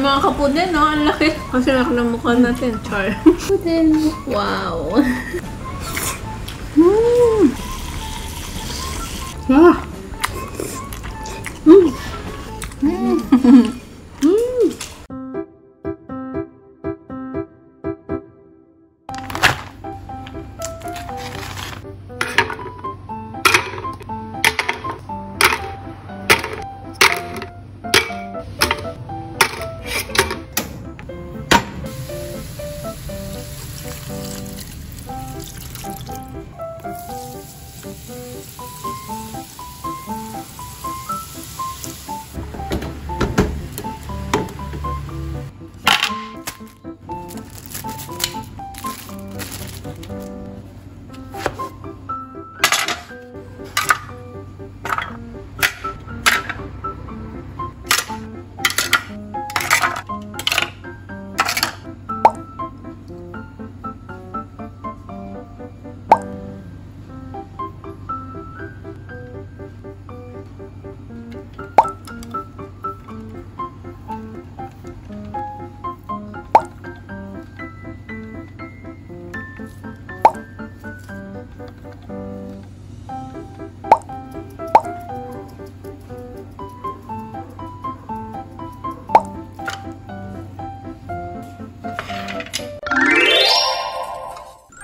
Yung mga kapuden, no? Ang laki. Kasi laki ng mukha natin. Char. Wow. Mmm. Ah. Mmm. Mmm.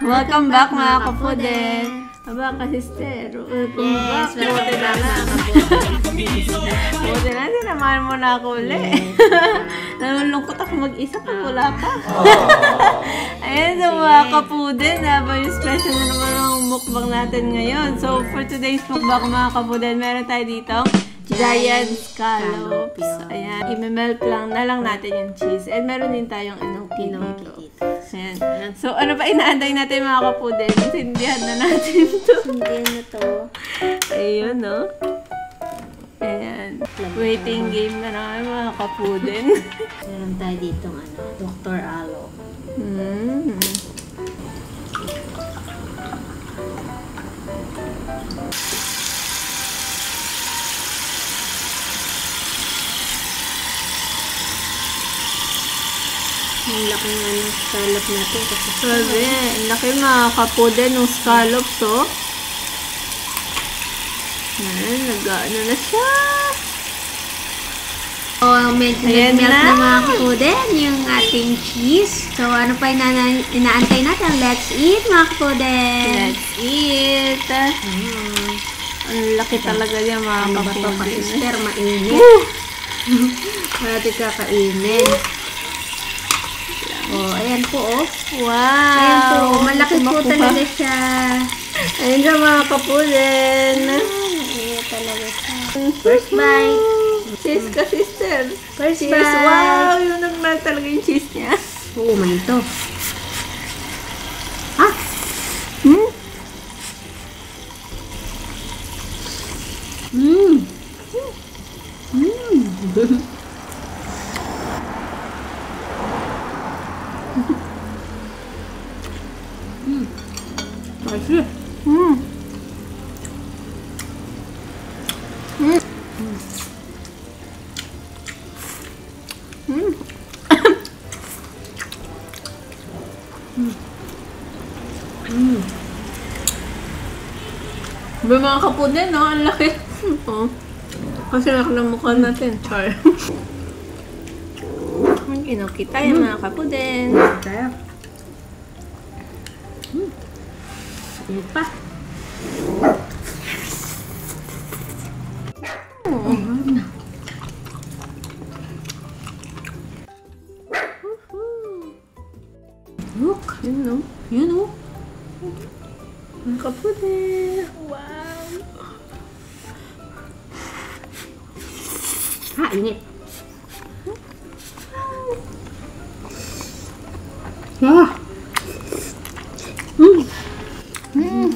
Welcome back mga kapuden! Aba, kasister! Yes, mabuti na na! Mabuti na, sinamahan mo na ako ulit! Nalulungkot ako mag-isa pag wala pa! Ayan, so mga kapuden, aba yung special na naman ang mukbang natin ngayon. So for today's mukbang mga kapuden, meron tayo dito giant scallops. Ayan, i-melt na lang natin yung cheese. And meron din tayong pinocchio. Ayan. So, ano pa inaantay natin mga kapuden? Sindihan na natin to. Sindihan na to. Ayun, no? Ayan. Waiting game na naman mga kapuden. Meron tayo dito ng ano, Dr. Alo. Mm. Ang laki nga ng scallop natin kasi sabi, ang laki mga kapuden ng scallop to. Ayan, nag-ano na siya. So, nag-melt na mga kapuden yung ating cheese. So, ano pa inaantay natin? Let's eat mga kapuden! Let's eat! Ang laki talaga yan mga kapuden. Kasister, mainit. Parati kakainin. Oh, ayan po, oh. Wow! Ayan po, malaki po talaga siya. Ayan siya, mga kapuden. Ayan talaga siya. First bite. Cheese ka, sister. First bite. Wow, yun nagmahal talaga yung cheese niya. Oo, may ito. Ha? Hmm? Mmm. Mmm. May mga kapuden, no? Ang laki. Oh. Kasi laki ng mukha natin. Char. Inokit tayo mga kapuden. Tayo. Inok pa. Look, you know. Mga kapuden. Wow. Ah, init. Ah. Mm. Mm.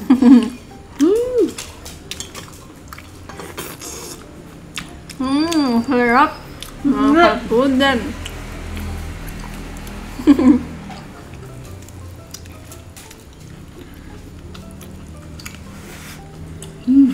Mm. Mm, harap. Makapuden. Mm. Mm.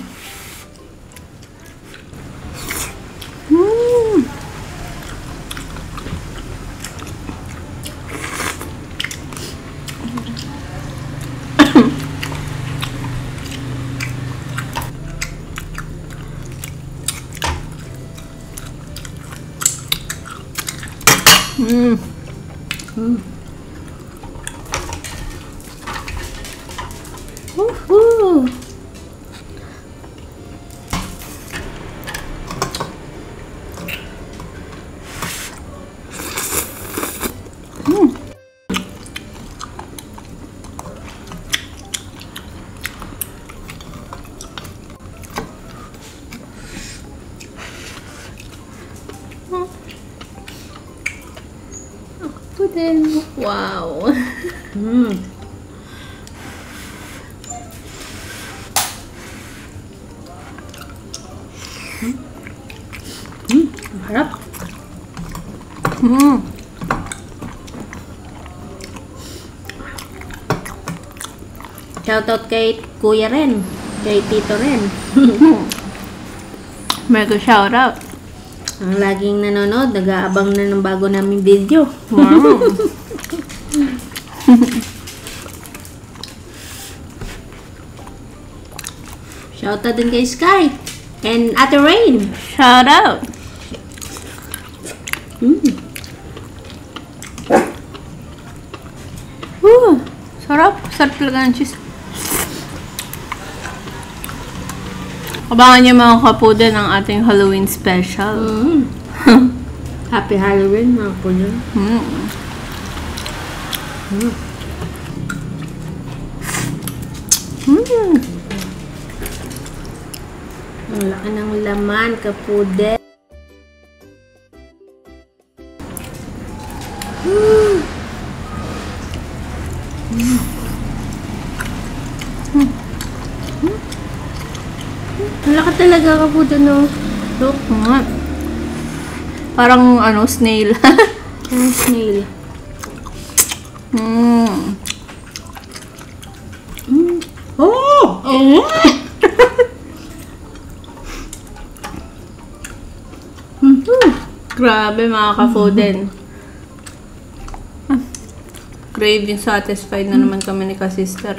Wow. Harap. Shoutout kay Kuya Ren, kay Tito Ren. Mega shoutout. Ang laging nanonood, nag-aabang na ng bago naming video. Wow. Shout out din kay Sky and Ate Rain. Shout out. Sarap. Sarap talaga ng cheese. Abangan niyo mga kapuda ng ating Halloween special. Happy Halloween mga kapuda. Ang laki ng laman kapuda. Malaki talaga kapuda, no? Look, parang ano, snail. Snail. Oh! Grabe mga ka-fooden. Craving satisfied na naman kami ni ka-sister.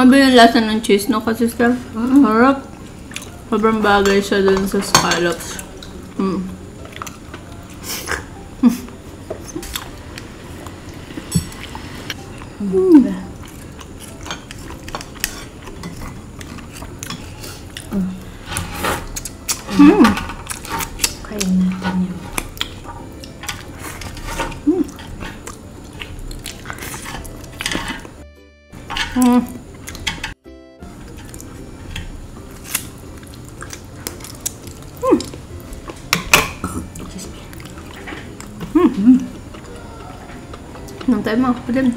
Sabi yung lasa ng cheese, no? Kasi siya, harap. Sobrang bagay siya dun sa scallops. Kain natin yun. Mga kapuden.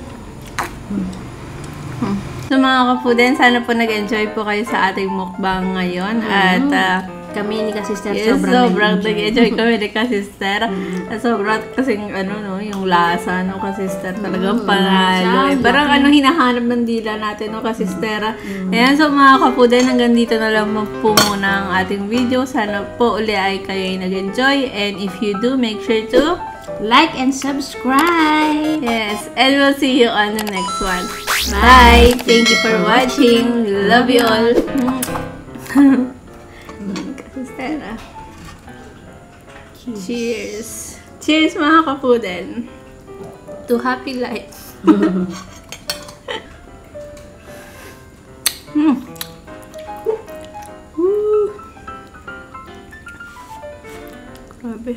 So mga kapuden, sana po nag-enjoy po kayo sa ating mukbang ngayon. At kami ni ka-sister, yes, sobrang nag-enjoy kami ni ka-sister. Sobrang kasing ano, no, yung lasa, no, ka-sister, talagang panalo. Parang ano, hinahanap ng dila natin, no, ka-sister. Ayan, so mga kapuden, hanggang dito na lang po muna ang ating video. Sana po uli ay kayo nag-enjoy, and if you do, make sure to like and subscribe. Yes, and we'll see you on the next one. Bye. Thank you for watching. Love you all. Cheers. Cheers mga kapuden. To happy life. Grabe.